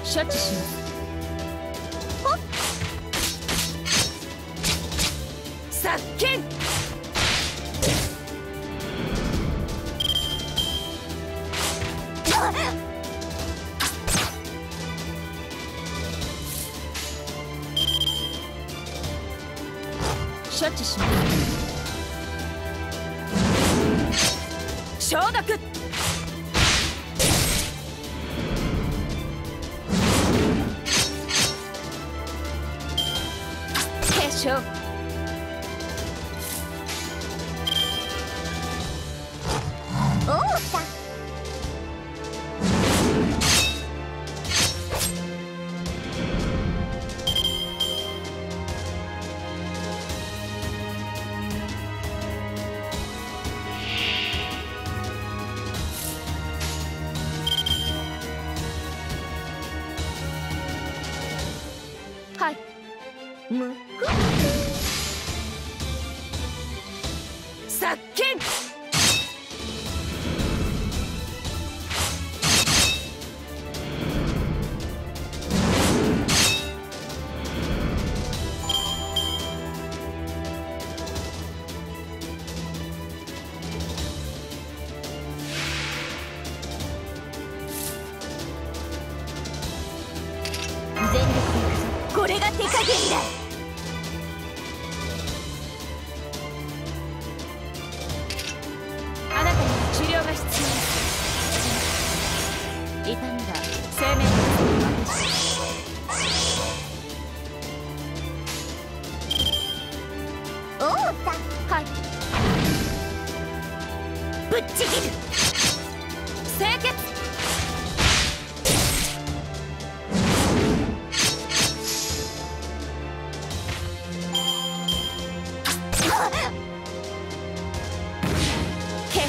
処置します。ほっ殺菌。処置します。消毒。 消はいむ。 殺菌。全力でこれが手加減だ。 痛みが生命力を私おおたはいぶっちぎる清潔化粧。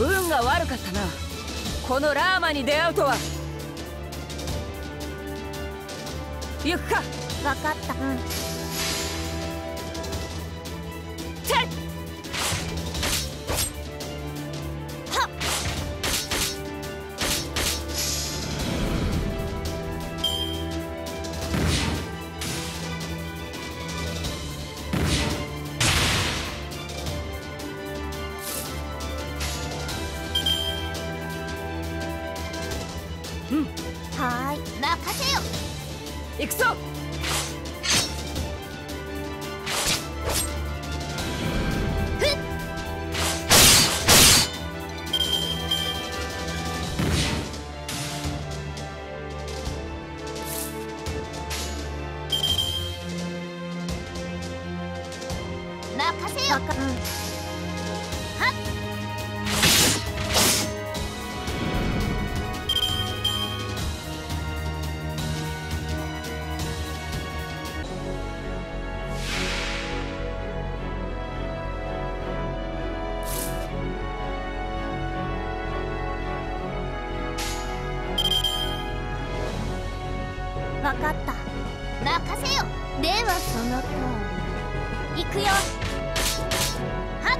運が悪かったな、このラーマに出会うとは。行くか。分かった。うん、 はい、任せよ。行くぞ。任せよ。はっ。 分かった、任せよ。ではその通り。行くよ。はっ。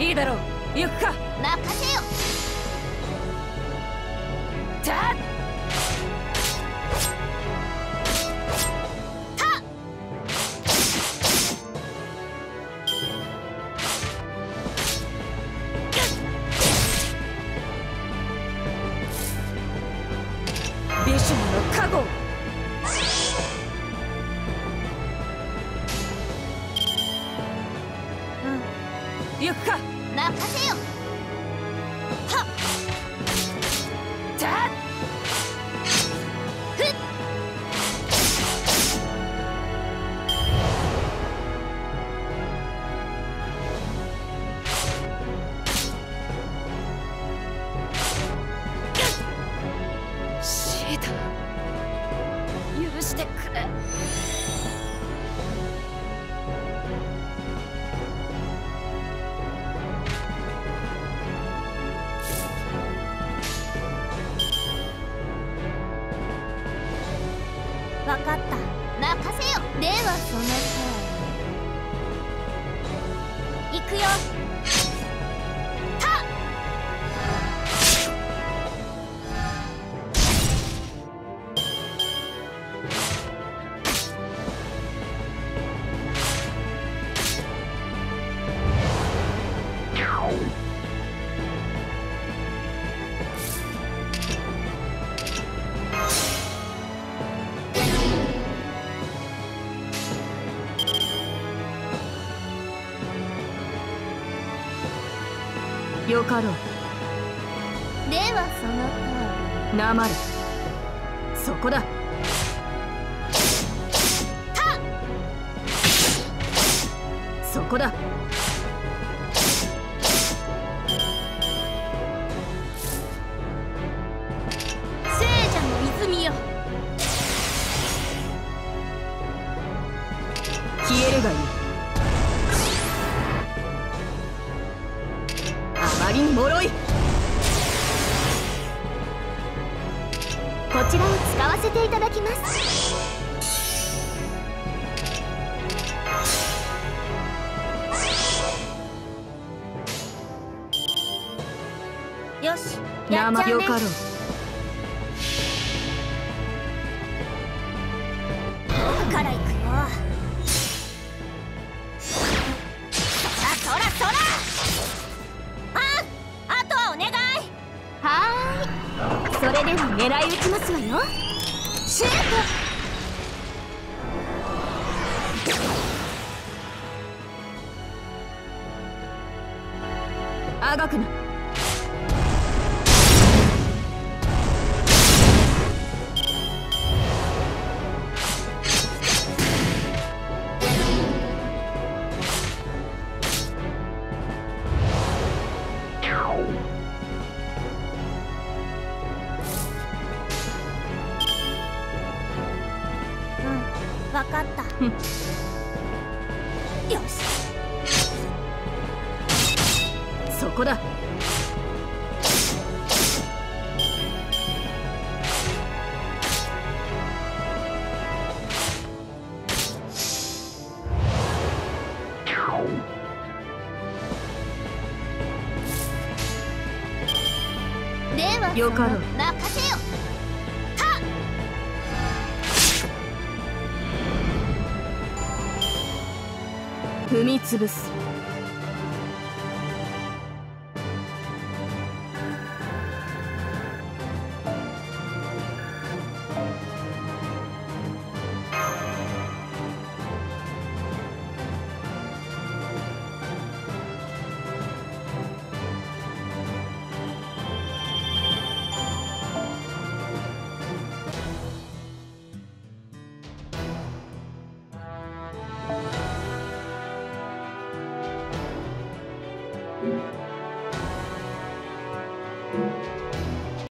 いいだろう、行くか。任せよ。 ビシュムの加護。うん、行くか。任せよ。はっ。じゃあ。ふっ。シータ、許してくれ。 分かった、任せよ。ではその通り。行くよ。はっ。 よかろう。ではその通り。なまれ。そこだ。はっ。そこだ。聖者の泉よ。消えるがいい。 あまりに脆い。こちらを使わせていただきます。 よし、やっちゃうね。奥から行くよ。そらそらそら。 それでは狙い撃ちますわよ。シュート。あがくな。よし、そこだ。ではよかろう、任せよ。踏みつぶす。